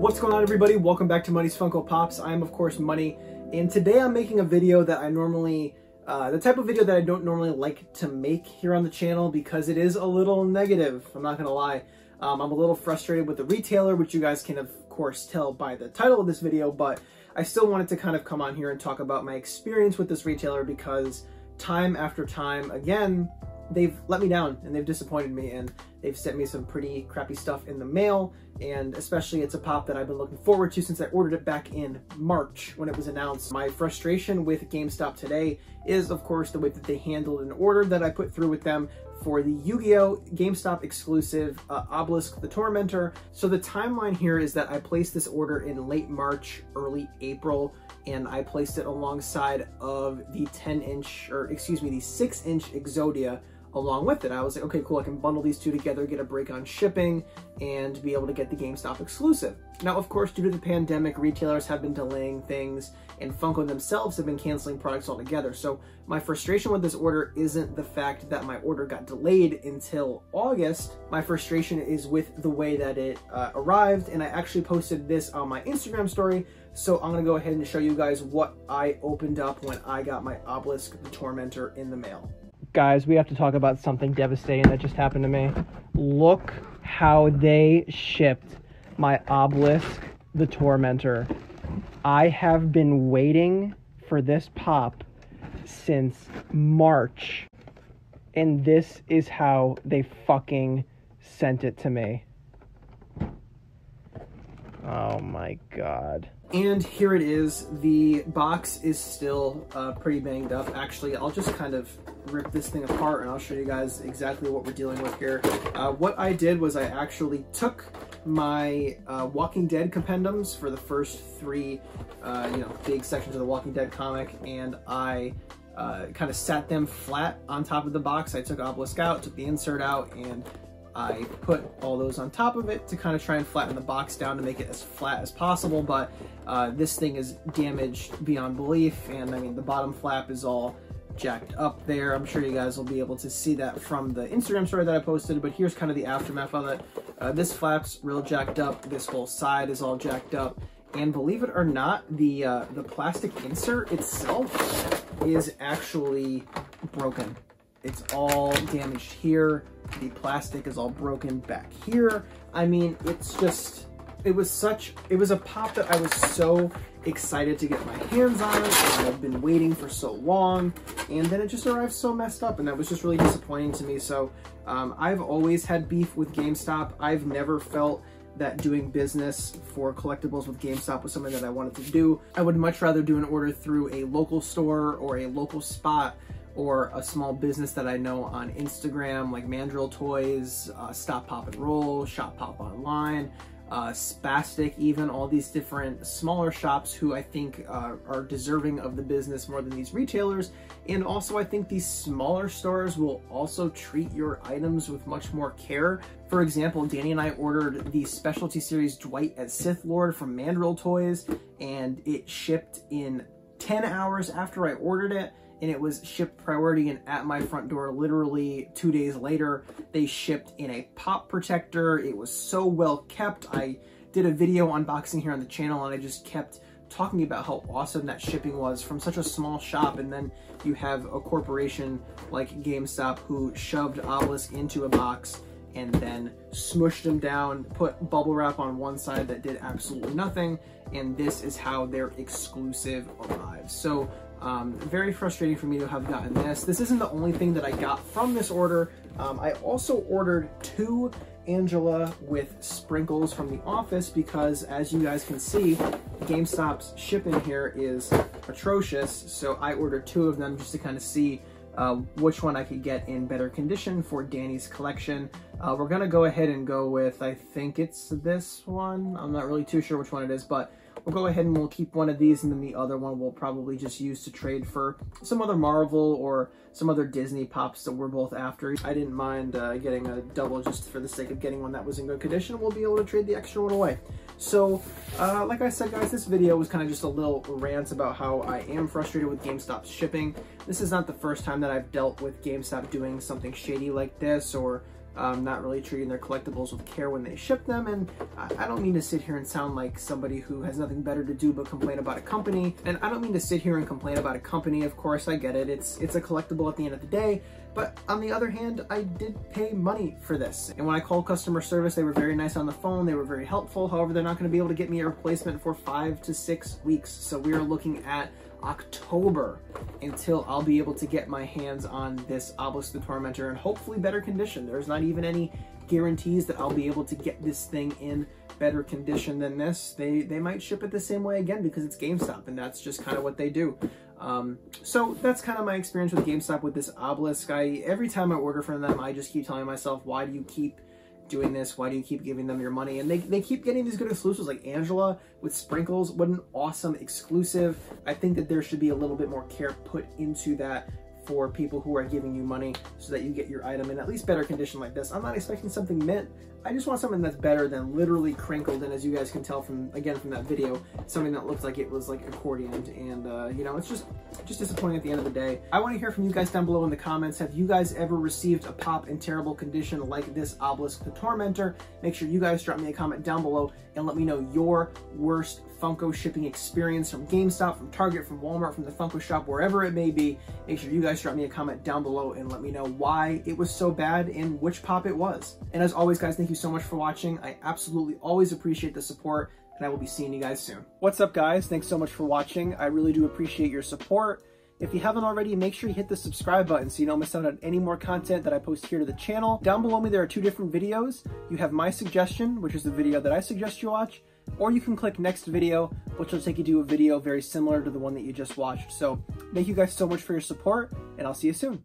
What's going on, everybody? Welcome back to Money's Funko Pops. I am, of course, Money, and today I'm making a video that I don't normally like to make here on the channel because it is a little negative. I'm not gonna lie. I'm a little frustrated with the retailer, which you guys can, of course, tell by the title of this video, but I still wanted to kind of come on here and talk about my experience with this retailer because time after time, again, they've let me down and they've disappointed me, and they've sent me some pretty crappy stuff in the mail. And especially it's a pop that I've been looking forward to since I ordered it back in March when it was announced. My frustration with GameStop today is, of course, the way that they handled an order that I put through with them for the Yu-Gi-Oh! GameStop exclusive Obelisk the Tormentor. So the timeline here is that I placed this order in late March, early April, and I placed it alongside of the 6-inch Exodia along with it. I was like, okay, cool, I can bundle these two together, get a break on shipping, and be able to get the GameStop exclusive. Now, of course, due to the pandemic, retailers have been delaying things, and Funko themselves have been canceling products altogether. So my frustration with this order isn't the fact that my order got delayed until August. My frustration is with the way that it arrived, and I actually posted this on my Instagram story. So I'm gonna go ahead and show you guys what I opened up when I got my Obelisk the Tormentor in the mail. Guys, we have to talk about something devastating that just happened to me. Look how they shipped my Obelisk the Tormentor. I have been waiting for this pop since March, and this is how they fucking sent it to me. Oh my god. And here it is. The box is still pretty banged up. Actually, I'll just kind of rip this thing apart and I'll show you guys exactly what we're dealing with here. What I did was I actually took my Walking Dead compendiums for the first three big sections of the Walking Dead comic, and I kind of sat them flat on top of the box. I took Obelisk out, took the insert out, and I put all those on top of it to kind of try and flatten the box down to make it as flat as possible, but this thing is damaged beyond belief, and I mean, the bottom flap is all jacked up there. I'm sure you guys will be able to see that from the Instagram story that I posted, but here's kind of the aftermath of it. This flap's real jacked up, this whole side is all jacked up, and believe it or not, the plastic insert itself is actually broken. It's all damaged here. The plastic is all broken back here. I mean, it's just, it was a pop that I was so excited to get my hands on. I've been waiting for so long, and then it just arrived so messed up, and that was just really disappointing to me. So I've always had beef with GameStop. I've never felt that doing business for collectibles with GameStop was something that I wanted to do. I would much rather do an order through a local store or a local spot or a small business that I know on Instagram, like Mandrill Toys, Stop Pop and Roll, Shop Pop Online, Spastic, even all these different smaller shops who I think are deserving of the business more than these retailers. And also I think these smaller stores will also treat your items with much more care. For example, Danny and I ordered the specialty series Dwight at Sith Lord from Mandrill Toys, and it shipped in 10 hours after I ordered it. And it was shipped priority and at my front door literally 2 days later. They shipped in a pop protector. It was so well kept. I did a video unboxing here on the channel, and I just kept talking about how awesome that shipping was from such a small shop. And then you have a corporation like GameStop who shoved Obelisk into a box and then smushed them down, put bubble wrap on one side that did absolutely nothing. And this is how their exclusive arrives. So very frustrating for me to have gotten this. This isn't the only thing that I got from this order. I also ordered two Angela with Sprinkles from The Office because, as you guys can see, GameStop's shipping here is atrocious. So I ordered two of them just to kind of see which one I could get in better condition for Danny's collection. We're gonna go ahead and go with, I think it's this one. I'm not really too sure which one it is, but we'll go ahead and we'll keep one of these, and then the other one we'll probably just use to trade for some other Marvel or some other Disney pops that we're both after. I didn't mind getting a double just for the sake of getting one that was in good condition. We'll be able to trade the extra one away. So, like I said, guys, this video was kind of just a little rant about how I am frustrated with GameStop's shipping. This is not the first time that I've dealt with GameStop doing something shady like this, or not really treating their collectibles with care when they ship them. And I don't mean to sit here and sound like somebody who has nothing better to do but complain about a company. And I don't mean to sit here and complain about a company, of course, I get it. It's a collectible at the end of the day. But on the other hand, I did pay money for this. And when I called customer service, they were very nice on the phone. They were very helpful. However, they're not going to be able to get me a replacement for 5 to 6 weeks. So we are looking at October until I'll be able to get my hands on this Obelisk the Tormentor in hopefully better condition. There's not even any guarantees that I'll be able to get this thing in better condition than this. They might ship it the same way again because it's GameStop and that's just kind of what they do. So that's kind of my experience with GameStop with this Obelisk. Every time I order from them, I just keep telling myself, why do you keep doing this? Why do you keep giving them your money? And they keep getting these good exclusives like Angela with Sprinkles. What an awesome exclusive. I think that there should be a little bit more care put into that for people who are giving you money so that you get your item in at least better condition like this. I'm not expecting something mint. I just want something that's better than literally crinkled. And as you guys can tell from, again, from that video, something that looks like it was like accordioned. And you know, it's just disappointing at the end of the day. I want to hear from you guys down below in the comments. Have you guys ever received a pop in terrible condition like this Obelisk the Tormentor? Make sure you guys drop me a comment down below and let me know your worst Funko shipping experience from GameStop, from Target, from Walmart, from the Funko shop, wherever it may be. Make sure you guys drop me a comment down below and let me know why it was so bad and which pop it was. And as always, guys, thank you so much for watching. I absolutely always appreciate the support, and I will be seeing you guys soon. What's up, guys? Thanks so much for watching. I really do appreciate your support. If you haven't already, make sure you hit the subscribe button so you don't miss out on any more content that I post here to the channel. Down below me, there are 2 different videos. You have my suggestion, which is the video that I suggest you watch, or you can click next video, which will take you to a video very similar to the one that you just watched. So thank you guys so much for your support, and I'll see you soon.